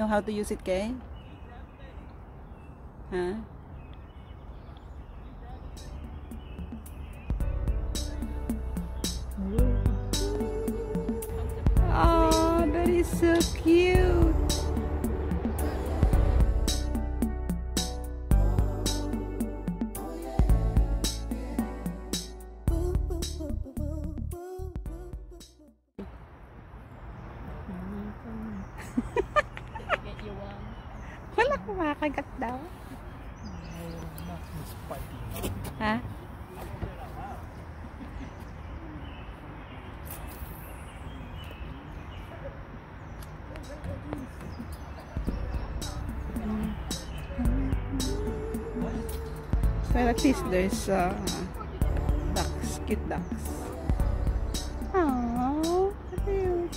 know how to use it, Kay? Huh? Oh, that is so cute. Wala ko makakagat daw. Ha? Well, at least there's ducks, cute ducks. Aww, cute.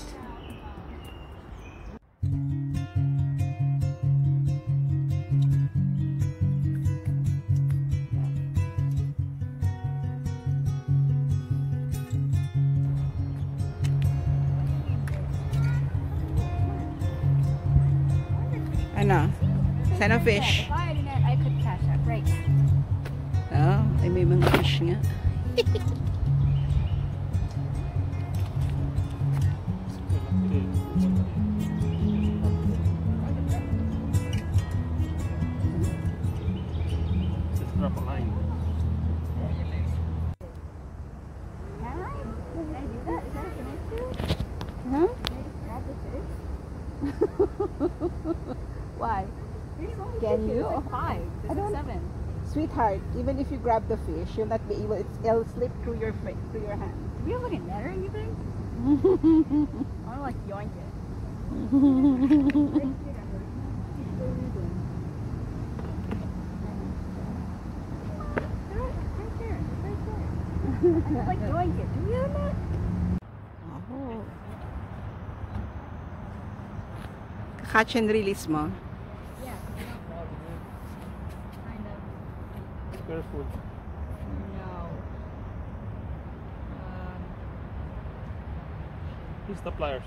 Ano? Saan ang fish? I could catch up right now. Oh, ay may mga fish nga. Just drop a line. Huh? Why? Can you? Like five, seven. Sweetheart, even if you grab the fish, you'll not be able. It'll slip through your face, through your hand. Do you have like a net or anything? I want to like yoink it. It's right there. Like yoink it. Do you have a net? Oh. Catch and release mo. Food. No. Use the pliers.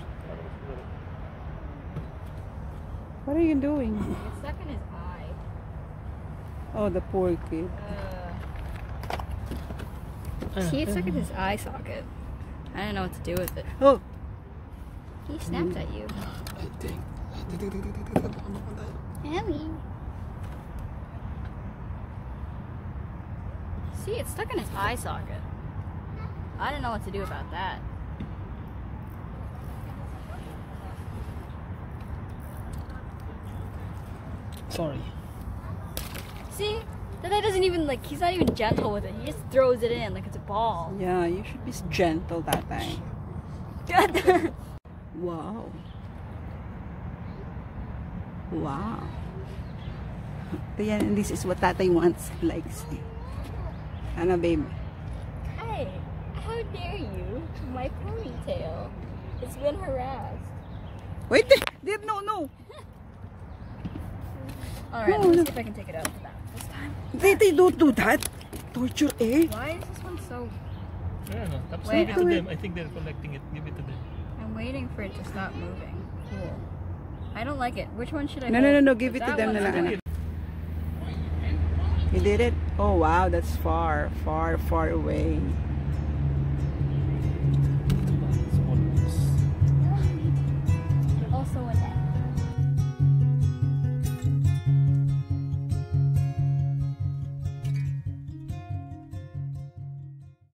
What are you doing? It's stuck in his eye. Oh, the poor kid. See, it's stuck in his eye socket. I don't know what to do with it. Oh! He snapped at you. Ellie. See, it's stuck in his eye socket. I don't know what to do about that. Sorry. See? Tatay doesn't even, like, he's not even gentle with it. He just throws it in like it's a ball. Yeah, you should be gentle, Tatay. God. Wow. Wow. And this is what Tatay wants, likes. Ano, babe? Hi! How dare you? My ponytail. It's been harassed. Wait! No! Alright, let's see if I can take it out of the back this time. They don't do that! Torture, eh? Why is this one so... I don't know. Wait, to them. I think they're collecting it. Give it to them. I'm waiting for it to stop moving. Cool. I don't like it. Which one should I hold? No. Give it to them. You did it? Oh wow, that's far away.